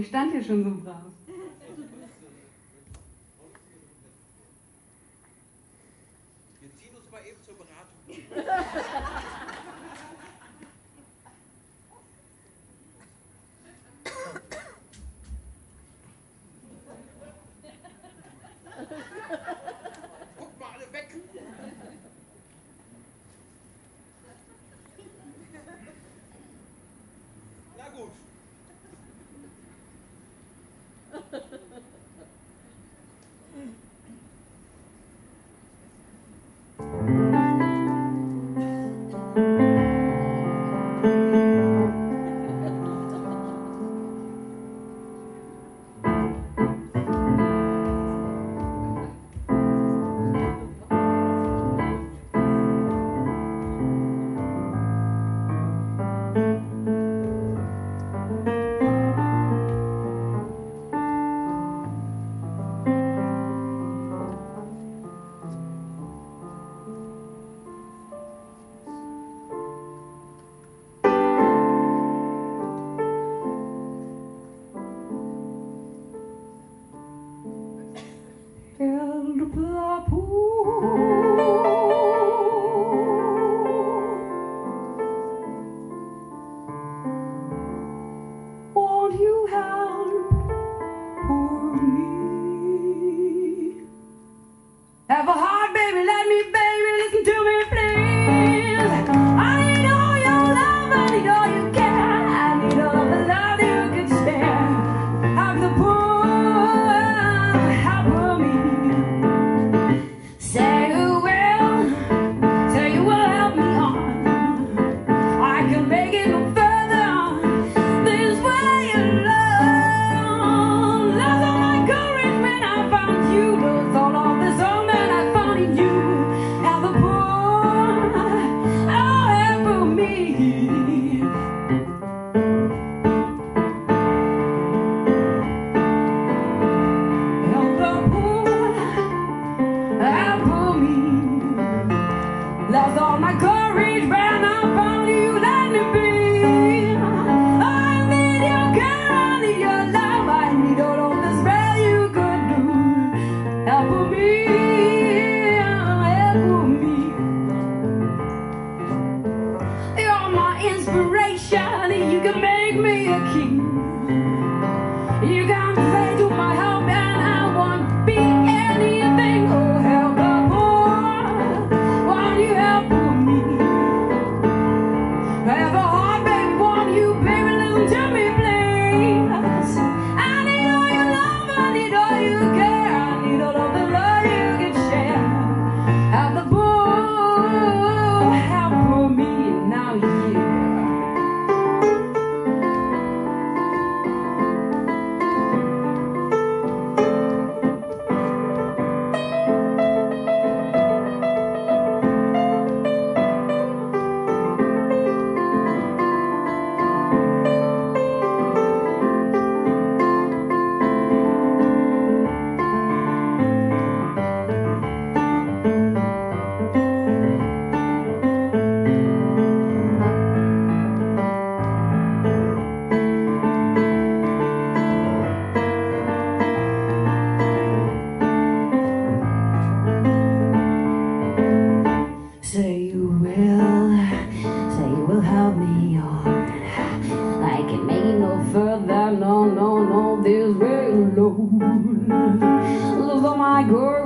Ich stand hier schon so brav. Wir ziehen uns mal eben zur Beratung. Guck mal alle weg. Na gut.